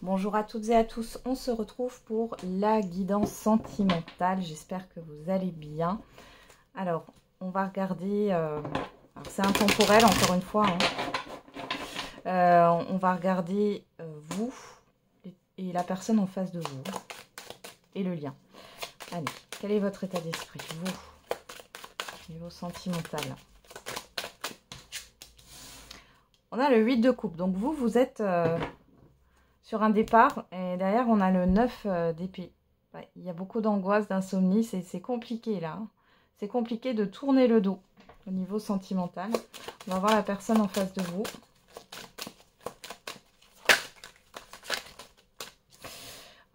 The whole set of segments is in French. Bonjour à toutes et à tous, on se retrouve pour la guidance sentimentale, j'espère que vous allez bien. Alors, on va regarder, c'est intemporel encore une fois, hein. On va regarder vous et la personne en face de vous et le lien. Allez, quel est votre état d'esprit, vous, niveau sentimental? On a le 8 de coupe, donc vous, vous êtes sur un départ, et derrière, on a le 9 d'épée. Ouais, il y a beaucoup d'angoisse, d'insomnie, c'est compliqué là. C'est compliqué de tourner le dos au niveau sentimental. On va voir la personne en face de vous.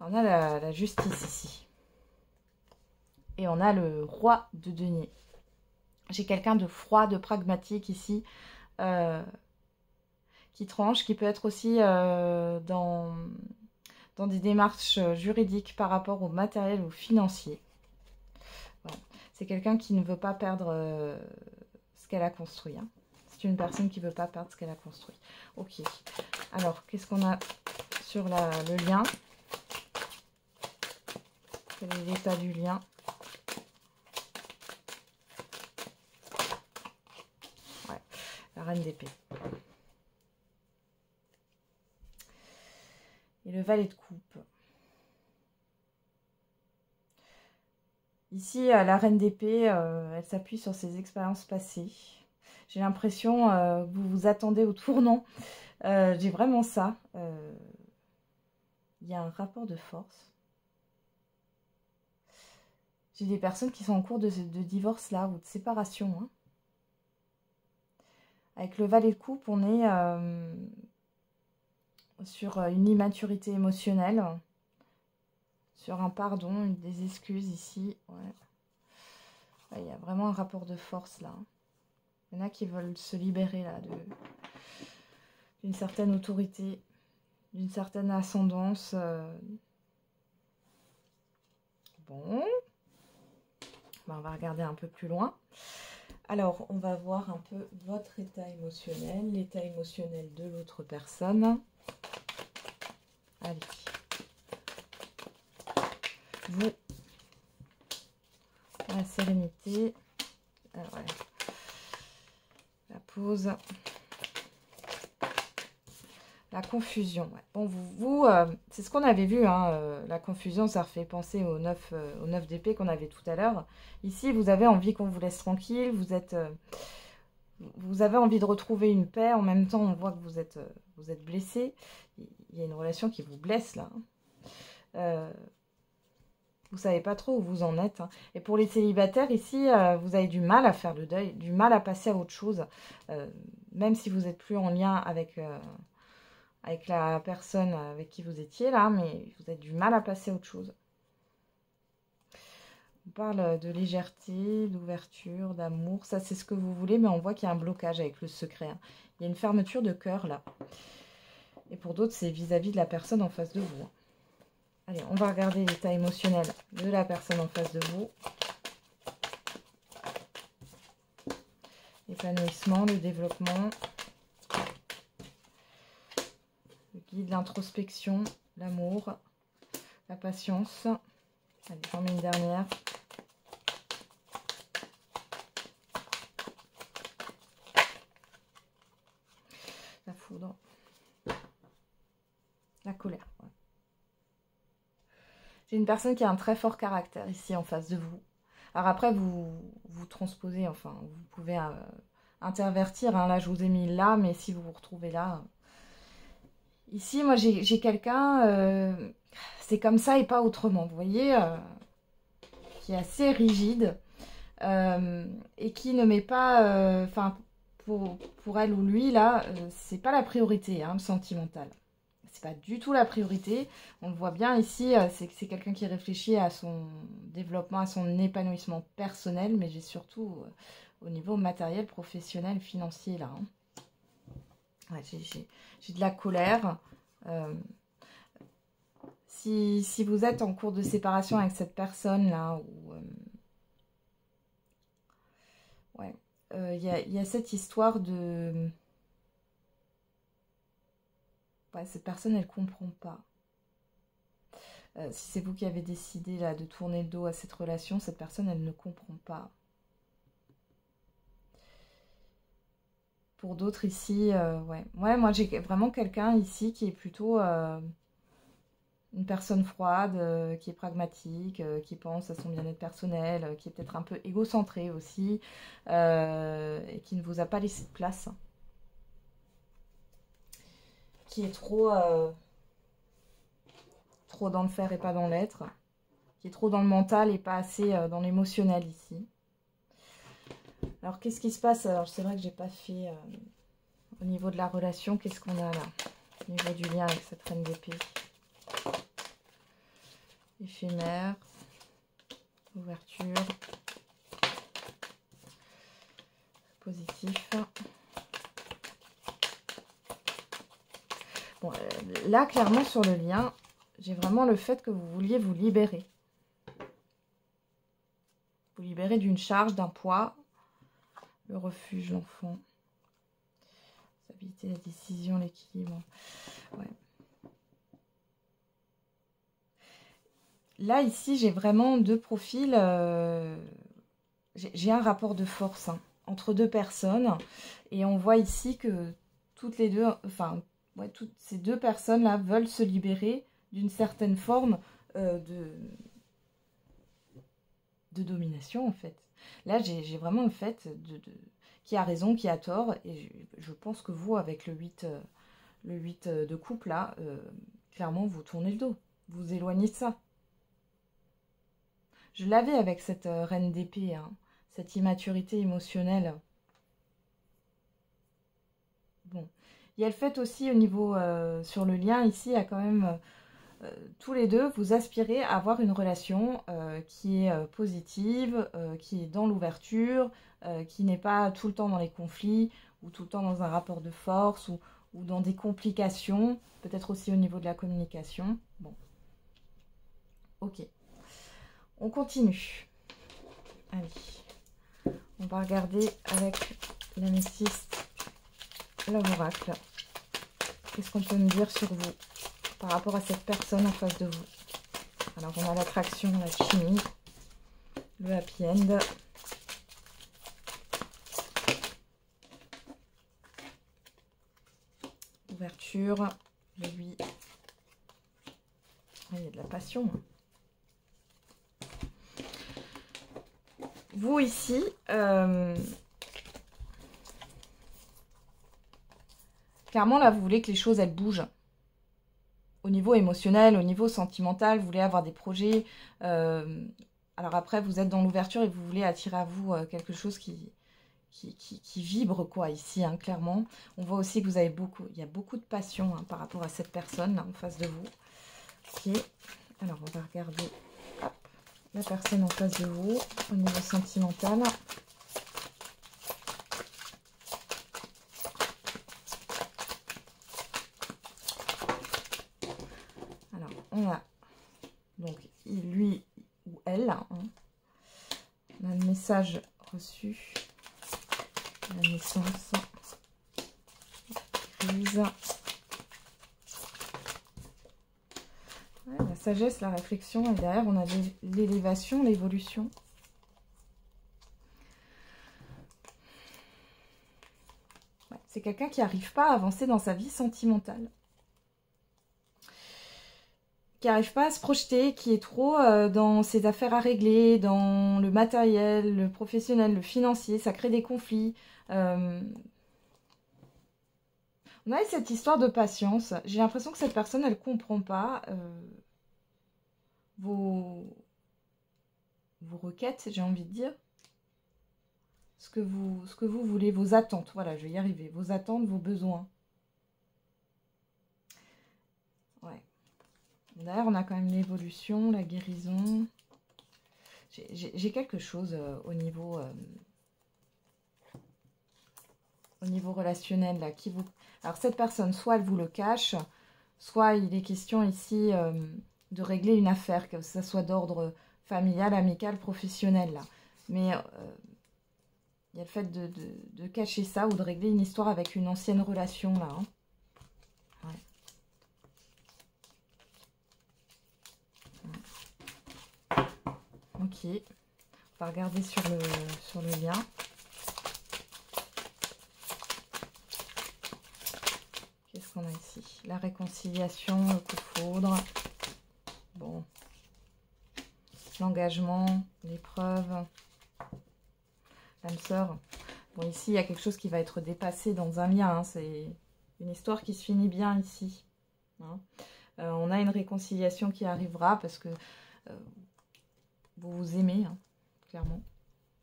On a la justice ici. Et on a le roi de denier. J'ai quelqu'un de froid, de pragmatique ici, qui tranche, qui peut être aussi dans des démarches juridiques par rapport au matériel ou financier. Voilà. C'est quelqu'un qui ne veut pas perdre ce qu'elle a construit. Hein. C'est une personne qui ne veut pas perdre ce qu'elle a construit. Ok. Alors, qu'est-ce qu'on a sur le lien? Quel est l'état du lien? Ouais, la reine d'épée. Et le valet de coupe. Ici, la reine d'épée, elle s'appuie sur ses expériences passées. J'ai l'impression que vous vous attendez au tournant. J'ai vraiment ça. Il y a un rapport de force. J'ai des personnes qui sont en cours de divorce là, ou de séparation. Hein. Avec le valet de coupe, on est sur une immaturité émotionnelle, sur un pardon, des excuses ici. Ouais. Il y a vraiment un rapport de force là. Il y en a qui veulent se libérer là d'une certaine autorité, d'une certaine ascendance. Bon. Ben, on va regarder un peu plus loin. Alors, on va voir un peu votre état émotionnel, l'état émotionnel de l'autre personne. Allez. Vous. La sérénité. Alors, ouais. La pause. La confusion. Ouais. Bon, vous c'est ce qu'on avait vu. Hein, la confusion, ça refait penser au 9 d'épée qu'on avait tout à l'heure. Ici, vous avez envie qu'on vous laisse tranquille. Vous avez envie de retrouver une paix. En même temps, on voit que vous êtes blessé. Il y a une relation qui vous blesse là. Vous savez pas trop où vous en êtes. Hein. Et pour les célibataires ici, vous avez du mal à faire le deuil, du mal à passer à autre chose, même si vous n'êtes plus en lien avec avec la personne avec qui vous étiez là, mais vous avez du mal à passer à autre chose. On parle de légèreté, d'ouverture, d'amour, ça c'est ce que vous voulez, mais on voit qu'il y a un blocage avec le secret. Hein. Il y a une fermeture de cœur là. Et pour d'autres, c'est vis-à-vis de la personne en face de vous. Hein. Allez, on va regarder l'état émotionnel de la personne en face de vous. L'épanouissement, le développement. De l'introspection, l'amour, la patience. Allez, j'en mets une dernière. La foudre. La colère. Ouais. J'ai une personne qui a un très fort caractère ici en face de vous. Alors après, vous transposez, enfin, vous pouvez intervertir. Hein. Là, je vous ai mis là, mais si vous vous retrouvez là... Ici, moi, j'ai quelqu'un, c'est comme ça et pas autrement, vous voyez, qui est assez rigide et qui ne met pas, enfin, pour elle ou lui, là, c'est pas la priorité, hein, sentimentale. C'est pas du tout la priorité. On le voit bien ici, c'est quelqu'un qui réfléchit à son développement, à son épanouissement personnel, mais j'ai surtout au niveau matériel, professionnel, financier, là, hein. Ouais, j'ai de la colère. Si vous êtes en cours de séparation avec cette personne-là, il y a cette histoire de... Ouais, cette personne, elle ne comprend pas. Si c'est vous qui avez décidé là de tourner le dos à cette relation, cette personne, elle ne comprend pas. Pour d'autres ici, ouais. Ouais, moi j'ai vraiment quelqu'un ici qui est plutôt une personne froide, qui est pragmatique, qui pense à son bien-être personnel, qui est peut-être un peu égocentrée aussi, et qui ne vous a pas laissé de place. Qui est trop, trop dans le faire et pas dans l'être. Qui est trop dans le mental et pas assez dans l'émotionnel ici. Alors, qu'est-ce qui se passe? Alors, c'est vrai que j'ai pas fait au niveau de la relation. Qu'est-ce qu'on a là? Au niveau du lien avec cette reine d'épée. Éphémère. Ouverture. Positif. Bon, là, clairement, sur le lien, j'ai vraiment le fait que vous vouliez vous libérer. Vous libérer d'une charge, d'un poids. Le refuge, l'enfant. Stabilité, la décision, l'équilibre. Ouais. Là, ici, j'ai vraiment deux profils. J'ai un rapport de force hein, entre deux personnes. Et on voit ici que toutes les deux, enfin, ouais, toutes ces deux personnes-là veulent se libérer d'une certaine forme de domination, en fait. Là, j'ai vraiment le fait de qui a raison, qui a tort. Et je pense que vous, avec le 8 de coupe, là, clairement, vous tournez le dos. Vous éloignez de ça. Je l'avais avec cette reine d'épée, hein, cette immaturité émotionnelle. Bon. Il y a le fait aussi au niveau sur le lien, ici, il y a quand même... tous les deux, vous aspirez à avoir une relation qui est positive, qui est dans l'ouverture, qui n'est pas tout le temps dans les conflits, ou tout le temps dans un rapport de force, ou dans des complications, peut-être aussi au niveau de la communication. Bon. Ok. On continue. Allez. On va regarder avec l'améthyste, l'oracle. Qu'est-ce qu'on peut me dire sur vous ? Par rapport à cette personne en face de vous. Alors, on a l'attraction, la chimie, le happy end. Ouverture, lui. Il y a de la passion. Vous, ici... clairement, là, vous voulez que les choses, elles bougent. Au niveau émotionnel, au niveau sentimental, vous voulez avoir des projets. Alors après, vous êtes dans l'ouverture et vous voulez attirer à vous quelque chose qui vibre, quoi, ici, hein, clairement. On voit aussi que vous avez beaucoup, il y a beaucoup de passion hein, par rapport à cette personne, là, en face de vous. Ok. Alors, on va regarder hop, la personne en face de vous, au niveau sentimental. On a donc lui ou elle, hein. On a le message reçu, la naissance, la crise, ouais, la sagesse, la réflexion, et derrière on a l'élévation, l'évolution. Ouais, c'est quelqu'un qui n'arrive pas à avancer dans sa vie sentimentale. Qui n'arrive pas à se projeter, qui est trop dans ses affaires à régler, dans le matériel, le professionnel, le financier, ça crée des conflits. On a cette histoire de patience. J'ai l'impression que cette personne, elle ne comprend pas vos requêtes, j'ai envie de dire. Ce que vous voulez, vos attentes. Voilà, je vais y arriver. Vos attentes, vos besoins. Ouais. D'ailleurs, on a quand même l'évolution, la guérison. J'ai quelque chose au niveau relationnel là, qui vous. Alors cette personne, soit elle vous le cache, soit il est question ici de régler une affaire, que ça soit d'ordre familial, amical, professionnel là. Mais il y a le fait de cacher ça ou de régler une histoire avec une ancienne relation là. Hein. qui. On va regarder sur le lien. Qu'est-ce qu'on a ici? La réconciliation, le coup de foudre. Bon. L'engagement, l'épreuve. L'âme sœur. Bon, ici, il y a quelque chose qui va être dépassé dans un lien. Hein. C'est une histoire qui se finit bien ici. Hein. On a une réconciliation qui arrivera parce que vous vous aimez, hein, clairement.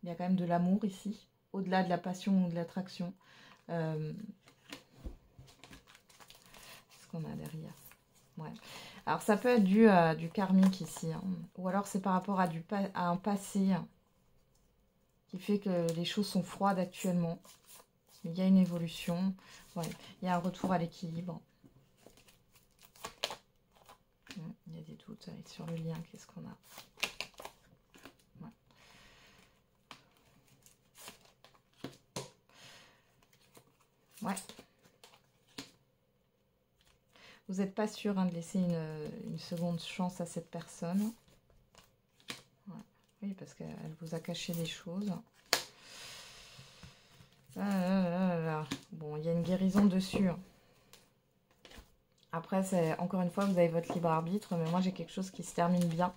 Il y a quand même de l'amour ici, au-delà de la passion ou de l'attraction. Qu'est-ce qu'on a derrière? Ouais. Alors, ça peut être du karmique ici. Hein. Ou alors, c'est par rapport à un passé, hein, qui fait que les choses sont froides actuellement. Il y a une évolution. Ouais. Il y a un retour à l'équilibre. Il y a des doutes sur le lien. Qu'est-ce qu'on a? Ouais. Ouais. Vous n'êtes pas sûr, hein, de laisser une seconde chance à cette personne. Ouais. Oui, parce qu'elle vous a caché des choses. Là. Bon, il y a une guérison dessus. Après, c'est encore une fois, vous avez votre libre arbitre, mais moi j'ai quelque chose qui se termine bien.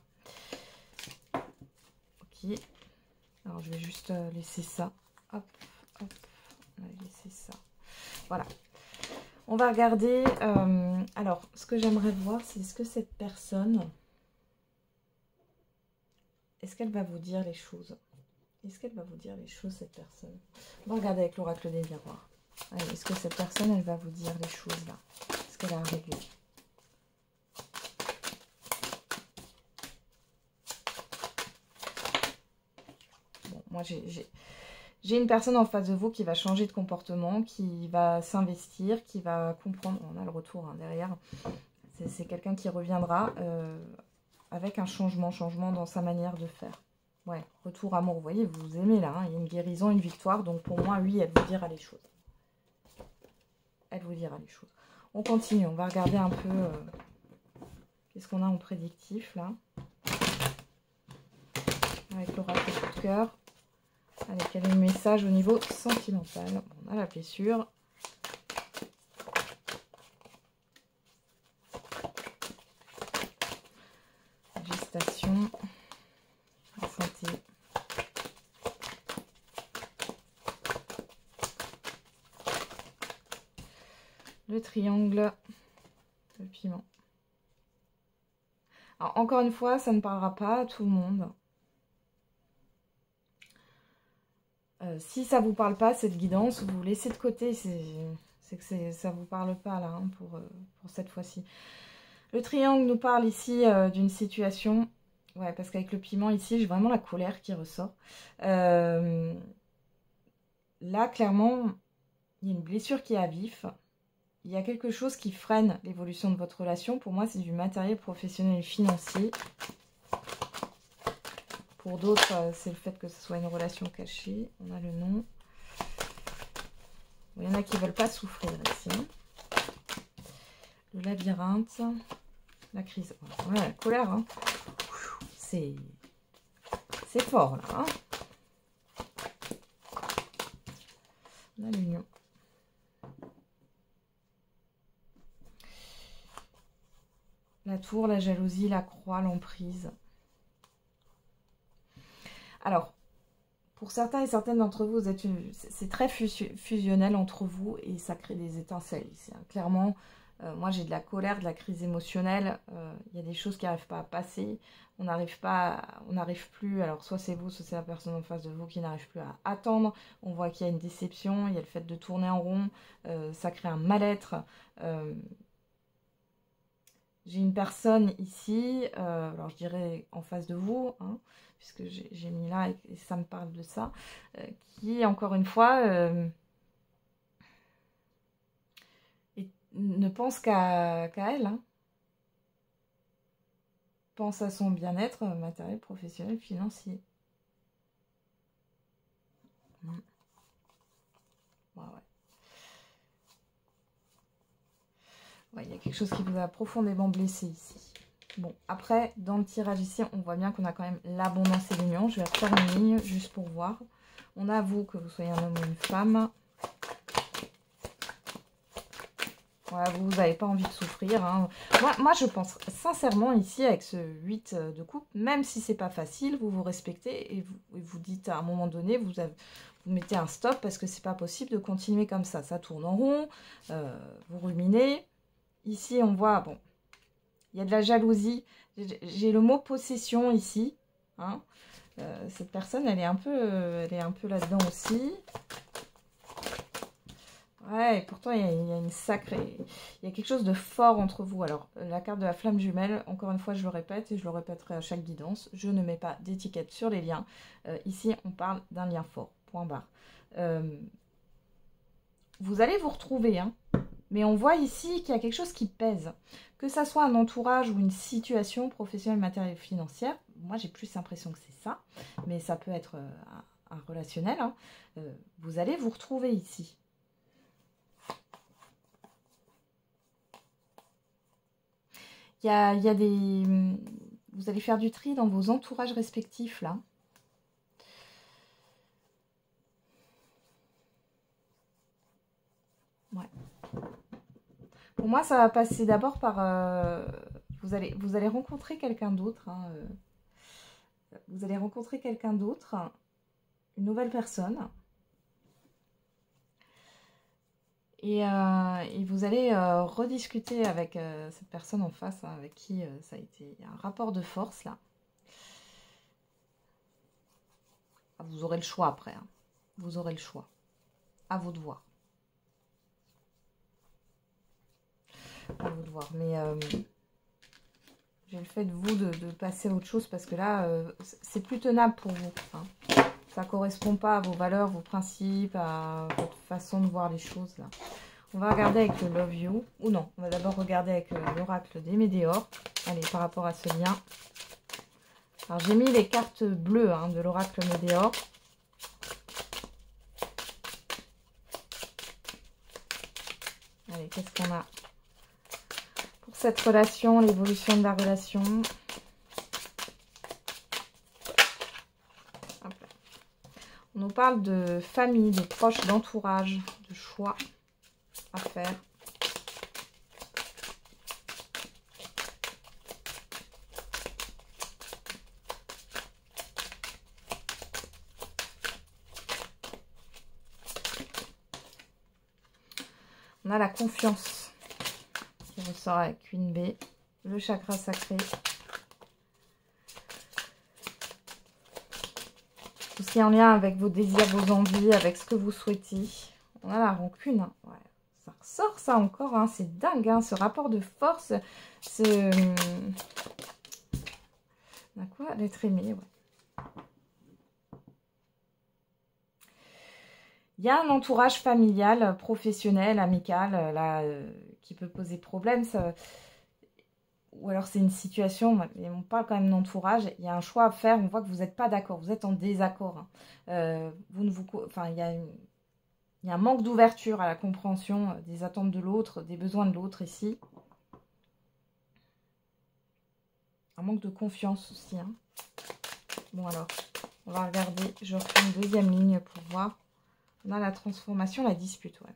Ok. Alors je vais juste laisser ça. Hop, hop. On va laisser ça. Voilà. On va regarder. Alors, ce que j'aimerais voir, c'est est-ce que cette personne, est-ce qu'elle va vous dire les choses? Est-ce qu'elle va vous dire les choses, cette personne? On va regarder avec l'oracle des miroirs. Est-ce que cette personne, elle va vous dire les choses là? À régler. Bon, moi j'ai une personne en face de vous qui va changer de comportement, qui va s'investir, qui va comprendre. On a le retour, hein, derrière. C'est quelqu'un qui reviendra avec un changement dans sa manière de faire. Ouais, retour amour, vous voyez, vous vous aimez là, hein, il y a une guérison, une victoire, donc pour moi, oui, elle vous dira les choses. Elle vous dira les choses. On continue, on va regarder un peu qu'est-ce qu'on a en prédictif, là. Avec l'oracle coup de cœur. Allez, quel est le message au niveau sentimental? On a la blessure. Gestation. La santé. Le triangle, le piment. Alors, encore une fois, ça ne parlera pas à tout le monde. Si ça ne vous parle pas, cette guidance, vous laissez de côté. C'est que ça ne vous parle pas, là, hein, pour cette fois-ci. Le triangle nous parle ici d'une situation... Ouais, parce qu'avec le piment, ici, j'ai vraiment la colère qui ressort. Là, clairement, il y a une blessure qui est à vif. Il y a quelque chose qui freine l'évolution de votre relation. Pour moi, c'est du matériel professionnel et financier. Pour d'autres, c'est le fait que ce soit une relation cachée. On a le nom. Il y en a qui ne veulent pas souffrir ici. Le labyrinthe. La crise. Ouais, la colère. Hein. C'est fort, là. Hein. On a l'union. La tour, la jalousie, la croix, l'emprise. Alors, pour certains et certaines d'entre vous, c'est très fusionnel entre vous et ça crée des étincelles ici. Hein. Clairement, moi j'ai de la colère, de la crise émotionnelle. Il y a des choses qui n'arrivent pas à passer. On n'arrive plus. Alors, soit c'est vous, soit c'est la personne en face de vous qui n'arrive plus à attendre. On voit qu'il y a une déception. Il y a le fait de tourner en rond. Ça crée un mal-être. J'ai une personne ici, alors je dirais en face de vous, hein, puisque j'ai mis là et ça me parle de ça, qui, encore une fois, ne pense qu'à elle. Hein. Pense à son bien-être matériel, professionnel, financier. Non. Ouais. Ouais, il y a quelque chose qui vous a profondément blessé ici. Bon, après, dans le tirage ici, on voit bien qu'on a quand même l'abondance et l'union. Je vais faire une ligne juste pour voir. On a vous, que vous soyez un homme ou une femme. Voilà, vous n'avez pas envie de souffrir. Hein. Moi, je pense sincèrement ici, avec ce 8 de coupe, même si c'est pas facile, vous vous respectez et vous dites à un moment donné, vous mettez un stop parce que c'est pas possible de continuer comme ça. Ça tourne en rond, vous ruminez. Ici, on voit, bon, il y a de la jalousie. J'ai le mot possession ici. Hein. Cette personne, elle est un peu là-dedans aussi. Ouais, et pourtant, il y a une sacrée... Il y a quelque chose de fort entre vous. Alors, la carte de la flamme jumelle, encore une fois, je le répète, et je le répéterai à chaque guidance, je ne mets pas d'étiquette sur les liens. Ici, on parle d'un lien fort, point barre. Vous allez vous retrouver, hein, mais on voit ici qu'il y a quelque chose qui pèse. Que ça soit un entourage ou une situation professionnelle, matérielle, financière, moi, j'ai plus l'impression que c'est ça, mais ça peut être un relationnel, hein. Vous allez vous retrouver ici. Il y a des... Vous allez faire du tri dans vos entourages respectifs, là. Ouais. Pour moi, ça va passer d'abord par... Vous allez rencontrer quelqu'un d'autre. Hein, vous allez rencontrer quelqu'un d'autre, une nouvelle personne. Et vous allez rediscuter avec cette personne en face, hein, avec qui ça a été un rapport de force, là. Ah, vous aurez le choix après. Hein. Vous aurez le choix. À vous de voir. À vous de voir. Mais j'ai le fait de vous de passer à autre chose, parce que là, c'est plus tenable pour vous. Hein. Ça ne correspond pas à vos valeurs, vos principes, à votre façon de voir les choses, là. On va regarder avec le Love You. Ou non, on va d'abord regarder avec l'oracle des Médéors. Allez, par rapport à ce lien. Alors, j'ai mis les cartes bleues, hein, de l'oracle Médéor. Allez, qu'est-ce qu'on a pour cette relation, l'évolution de la relation? On nous parle de famille, de proches, d'entourage, de choix à faire. On a la confiance qui ressort avec une baie, le chakra sacré. Tout ce qui est en lien avec vos désirs, vos envies, avec ce que vous souhaitez. On a la rancune. Hein. Ouais, ça ressort ça encore. Hein. C'est dingue, hein, ce rapport de force. On a quoi? D'être aimé. Ouais. Il y a un entourage familial, professionnel, amical, là, qui peut poser problème. Ça... Ou alors c'est une situation, mais on parle quand même d'entourage, il y a un choix à faire, on voit que vous n'êtes pas d'accord, vous êtes en désaccord. Hein. Il y a un manque d'ouverture à la compréhension des attentes de l'autre, des besoins de l'autre ici. Un manque de confiance aussi. Hein. Bon alors, on va regarder, je refais une deuxième ligne pour voir. On a la transformation, la dispute. Ouais.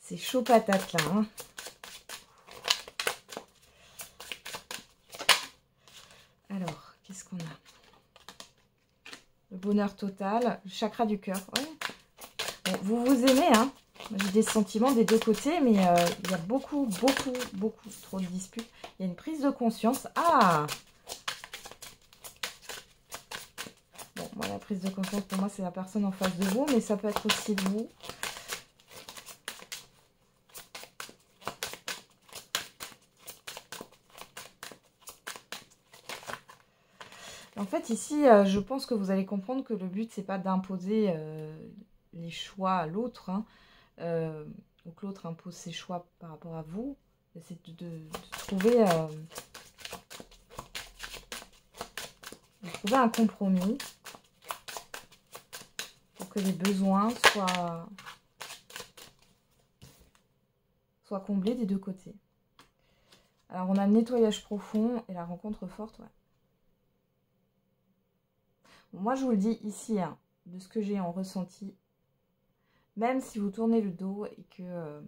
C'est chaud patate là. Hein. Alors, qu'est-ce qu'on a? Le bonheur total, le chakra du cœur. Ouais. Bon, vous vous aimez, hein? J'ai des sentiments des deux côtés, mais il y a beaucoup trop de disputes. Il y a une prise de conscience. Ah! Bon, moi, la prise de conscience, pour moi, c'est la personne en face de vous, mais ça peut être aussi de vous. En fait, ici, je pense que vous allez comprendre que le but, c'est pas d'imposer les choix à l'autre, hein, ou que l'autre impose ses choix par rapport à vous. C'est de trouver un compromis pour que les besoins soient comblés des deux côtés. Alors on a nettoyage profond et la rencontre forte, ouais. Moi je vous le dis ici, hein, de ce que j'ai en ressenti, même si vous tournez le dos et que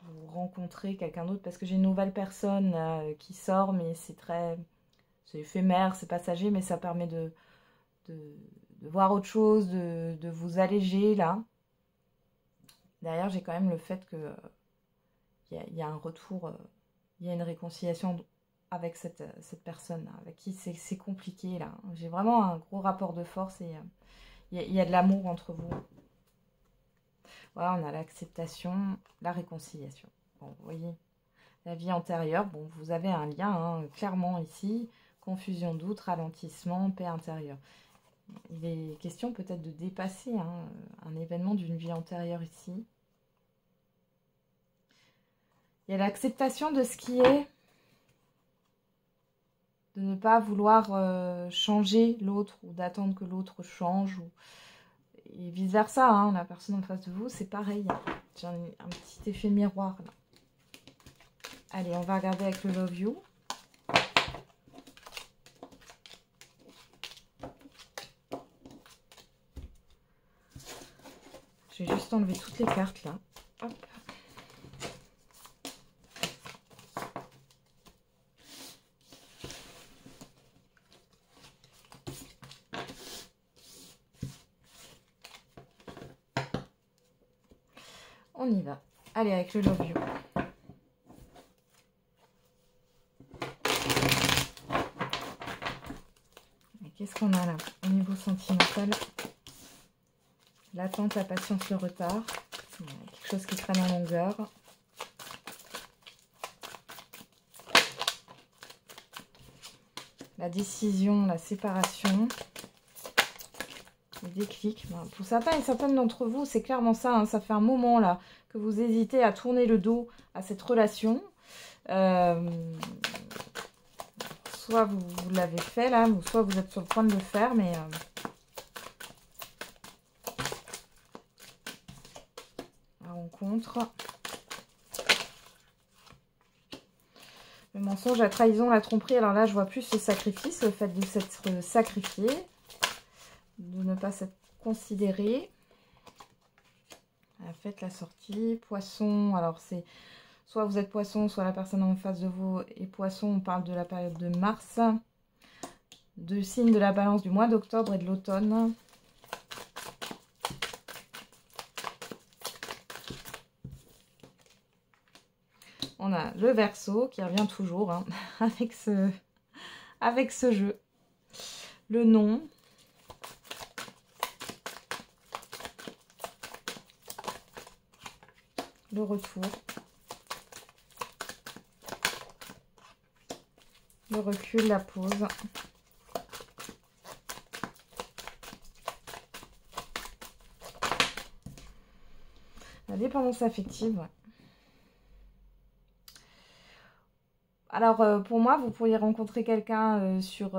vous rencontrez quelqu'un d'autre, parce que j'ai une nouvelle personne qui sort, mais c'est très... c'est éphémère, c'est passager, mais ça permet de voir autre chose, de vous alléger, là. Derrière, j'ai quand même le fait que y a un retour, il y a une réconciliation avec cette personne, là, avec qui c'est compliqué, là. J'ai vraiment un gros rapport de force et il y a de l'amour entre vous. Voilà, on a l'acceptation, la réconciliation. Bon, vous voyez, la vie antérieure, bon, vous avez un lien, hein, clairement ici. Confusion, doute, ralentissement, paix intérieure. Il est question peut-être de dépasser hein, un événement d'une vie antérieure ici. Il y a l'acceptation de ce qui est, de ne pas vouloir changer l'autre ou d'attendre que l'autre change. Et vice versa, hein, la personne en face de vous, c'est pareil. J'ai un petit effet miroir là. Allez, on va regarder avec le Love You. Je vais juste enlever toutes les cartes là. Hop. On y va. Allez, avec le Love You. Qu'est-ce qu'on a là au niveau sentimental? L'attente, la patience, le retard. Il y a quelque chose qui traîne en longueur. La décision, la séparation. Le déclic. Ben, pour certains et certaines d'entre vous, c'est clairement ça. Hein, ça fait un moment là que vous hésitez à tourner le dos à cette relation. Soit vous l'avez fait là, ou soit vous êtes sur le point de le faire, mais... Le mensonge, la trahison, la tromperie. Alors là, je vois plus ce sacrifice, le fait de s'être sacrifié, de ne pas s'être considéré. En fait, la sortie, poisson. Alors, c'est soit vous êtes poisson, soit la personne en face de vous est poisson. On parle de la période de mars, de signe de la balance du mois d'octobre et de l'automne. On a le Verseau qui revient toujours hein, avec ce jeu. Le nom. Le retour. Le recul, la pause. La dépendance affective, ouais. Alors, pour moi, vous pourriez rencontrer quelqu'un sur,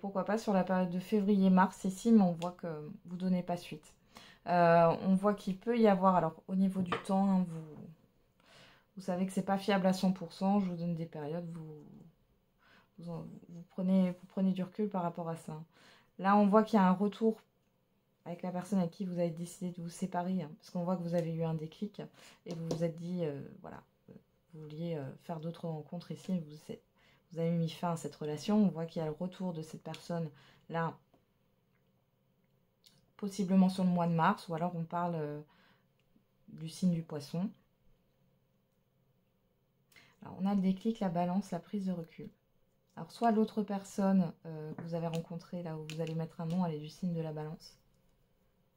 pourquoi pas, sur la période de février-mars ici, mais on voit que vous ne donnez pas suite. On voit qu'il peut y avoir, alors au niveau du temps, hein, vous savez que c'est pas fiable à 100%, je vous donne des périodes, vous prenez du recul par rapport à ça. Là, on voit qu'il y a un retour avec la personne à qui vous avez décidé de vous séparer, hein, parce qu'on voit que vous avez eu un déclic et vous vous êtes dit, voilà... Vous vouliez faire d'autres rencontres ici, vous avez mis fin à cette relation. On voit qu'il y a le retour de cette personne là, possiblement sur le mois de mars, ou alors on parle du signe du poisson. Alors on a le déclic, la balance, la prise de recul. Alors soit l'autre personne que vous avez rencontrée là où vous allez mettre un nom, elle est du signe de la balance.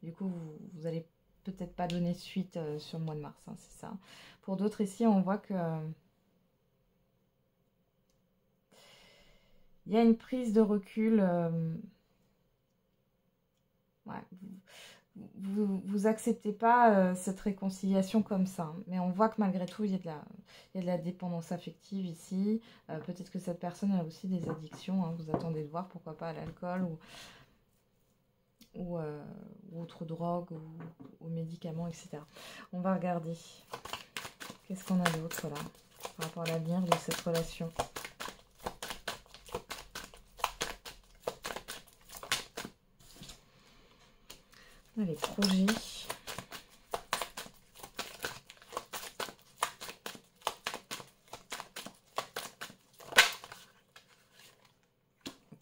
Du coup, vous allez... peut-être pas donner suite sur le mois de mars, hein, c'est ça. Pour d'autres ici, on voit que il y a une prise de recul. Ouais, vous acceptez pas cette réconciliation comme ça, hein, mais on voit que malgré tout, il y a de la dépendance affective ici. Peut-être que cette personne a aussi des addictions, hein, vous attendez de voir, pourquoi pas à l'alcool ou autre drogue, ou aux médicaments, etc. On va regarder. Qu'est-ce qu'on a d'autre, là? par rapport à l'avenir de cette relation. On a les projets.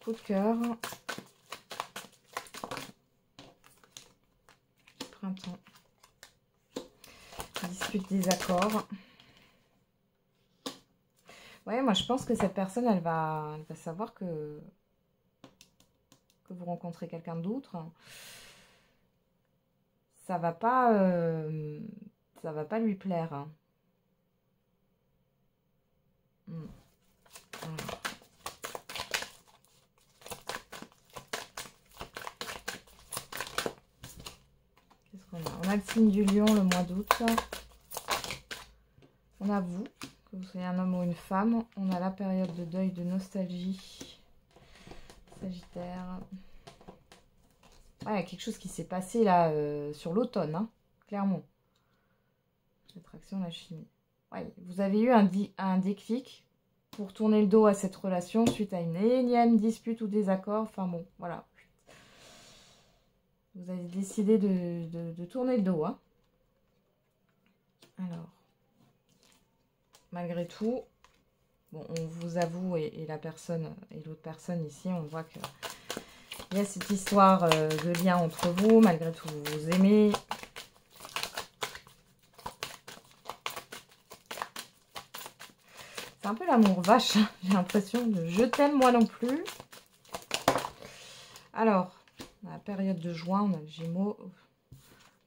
Coup de cœur. Printemps. Dispute, désaccord. Ouais, moi je pense que cette personne, elle va savoir que vous rencontrez quelqu'un d'autre. Ça va pas lui plaire. Qu'est-ce qu'on a? On a le signe du lion le mois d'août. On a vous, que vous soyez un homme ou une femme. On a la période de deuil, de nostalgie. Sagittaire. Ah, il y a quelque chose qui s'est passé là sur l'automne, hein, clairement. L'attraction, la chimie. Ouais, vous avez eu un déclic pour tourner le dos à cette relation suite à une énième dispute ou désaccord. Enfin bon, voilà. Vous avez décidé de tourner le dos. Hein. Alors, malgré tout, bon, on vous avoue, et la personne et l'autre personne ici, on voit que... il y a cette histoire de lien entre vous. Malgré tout, vous vous aimez. C'est un peu l'amour vache. J'ai l'impression de je t'aime moi non plus. Alors, à la période de juin, on a le Gémeaux,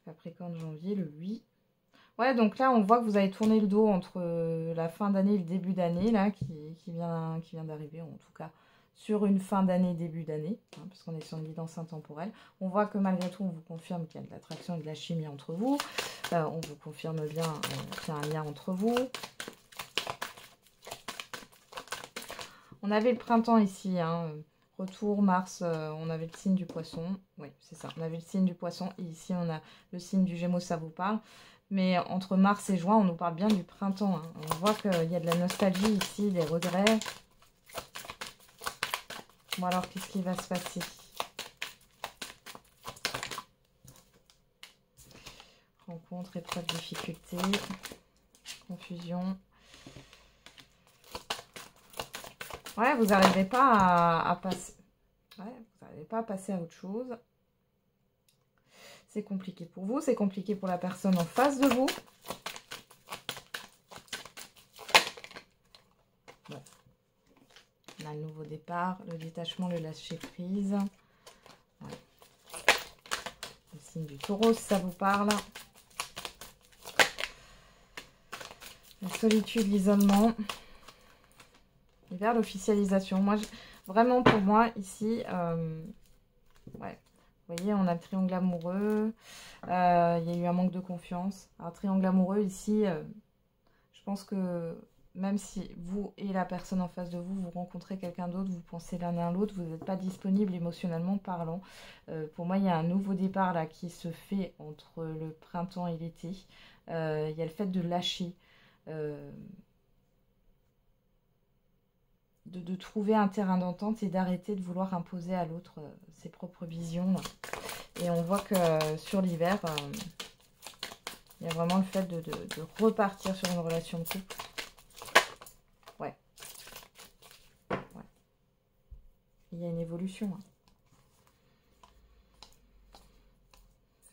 Capricorne, janvier, le 8. Ouais, donc là, on voit que vous avez tourné le dos entre la fin d'année et le début d'année, là, qui vient d'arriver, en tout cas. Sur une fin d'année, début d'année, hein, parce qu'on est sur une guidance intemporelle. On voit que malgré tout, on vous confirme qu'il y a de l'attraction et de la chimie entre vous. On vous confirme bien qu'il y a un lien entre vous. On avait le printemps ici, hein, retour, Mars, on avait le signe du poisson. Oui, c'est ça, on avait le signe du poisson. Et ici, on a le signe du Gémeaux, ça vous parle. Mais entre mars et juin, on nous parle bien du printemps. Hein. On voit qu'il y a de la nostalgie ici, des regrets. Bon alors, qu'est-ce qui va se passer? Rencontre, épreuve, difficulté, confusion. Ouais, vous n'arrivez pas à passer. Ouais, vous n'arrivez pas à passer à autre chose. C'est compliqué pour vous, c'est compliqué pour la personne en face de vous. Le nouveau départ, le détachement, le lâcher prise. Voilà. Le signe du taureau, si ça vous parle. La solitude, l'isolement. Et vers l'officialisation. Moi, vraiment, pour moi, ici, ouais. Vous voyez, on a le triangle amoureux. Il y a eu un manque de confiance. Alors, triangle amoureux, ici, je pense que... même si vous et la personne en face de vous, vous rencontrez quelqu'un d'autre, vous pensez l'un à l'autre, vous n'êtes pas disponible émotionnellement parlant. Pour moi, il y a un nouveau départ là qui se fait entre le printemps et l'été. Il y a le fait de lâcher, de trouver un terrain d'entente et d'arrêter de vouloir imposer à l'autre ses propres visions. Là. Et on voit que sur l'hiver, il y a vraiment le fait de repartir sur une relation de couple. Il y a une évolution.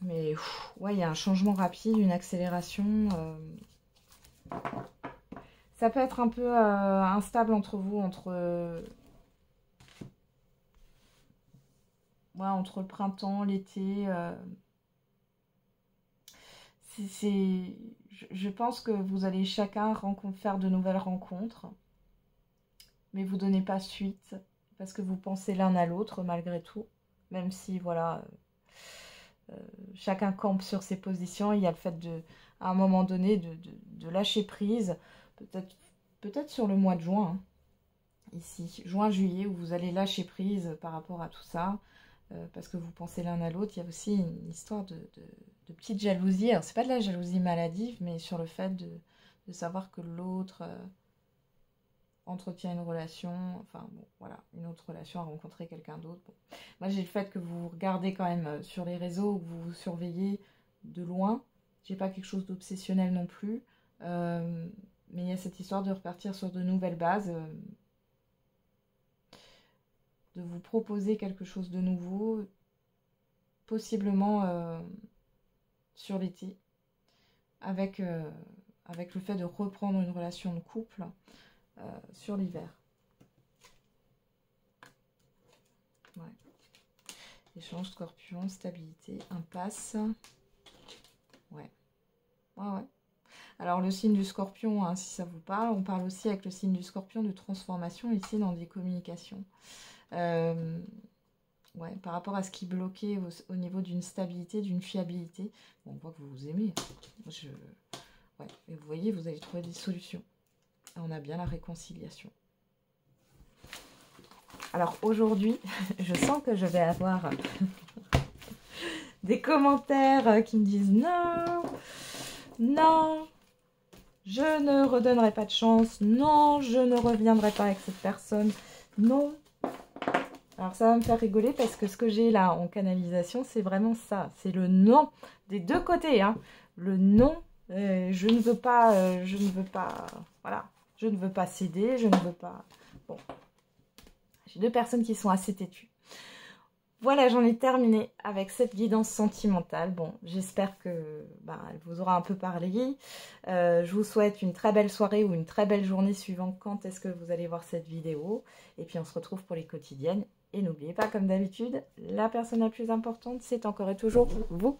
Mais ouais, il y a un changement rapide, une accélération. Ça peut être un peu instable entre vous, entre le printemps, l'été. Je pense que vous allez chacun faire de nouvelles rencontres. Mais vous ne donnez pas suite. Parce que vous pensez l'un à l'autre malgré tout, même si voilà, chacun campe sur ses positions. Il y a le fait à un moment donné de lâcher prise, peut-être sur le mois de juin, hein, ici, juin-juillet, où vous allez lâcher prise par rapport à tout ça, parce que vous pensez l'un à l'autre. Il y a aussi une histoire de petite jalousie. Alors c'est pas de la jalousie maladive, mais sur le fait de de savoir que l'autre entretient une relation, enfin bon, voilà, une autre relation, à rencontrer quelqu'un d'autre. Bon. Moi, j'ai le fait que vous regardez quand même sur les réseaux, que vous vous surveillez de loin. J'ai pas quelque chose d'obsessionnel non plus, mais il y a cette histoire de repartir sur de nouvelles bases, de vous proposer quelque chose de nouveau, possiblement sur l'été, avec le fait de reprendre une relation de couple sur l'hiver. Ouais. Échange, scorpion, stabilité, impasse. Ouais. Ouais, ouais. Alors le signe du scorpion, hein, si ça vous parle, on parle aussi avec le signe du scorpion de transformation ici dans des communications. Ouais, par rapport à ce qui bloquait au niveau d'une stabilité, d'une fiabilité. Bon, on voit que vous vous aimez. Ouais. Et vous voyez, vous allez trouver des solutions. Et on a bien la réconciliation. Alors aujourd'hui, je sens que je vais avoir des commentaires qui me disent non, non, je ne redonnerai pas de chance, non, je ne reviendrai pas avec cette personne, non. Alors ça va me faire rigoler parce que ce que j'ai là en canalisation, c'est vraiment ça, c'est le non des deux côtés, hein. Le non, je ne veux pas, voilà, je ne veux pas céder, je ne veux pas, bon, j'ai deux personnes qui sont assez têtues. Voilà, j'en ai terminé avec cette guidance sentimentale. Bon, j'espère que elle vous aura un peu parlé. Je vous souhaite une très belle soirée ou une très belle journée suivant quand est-ce que vous allez voir cette vidéo. Et puis, on se retrouve pour les quotidiennes. Et n'oubliez pas, comme d'habitude, la personne la plus importante, c'est encore et toujours vous.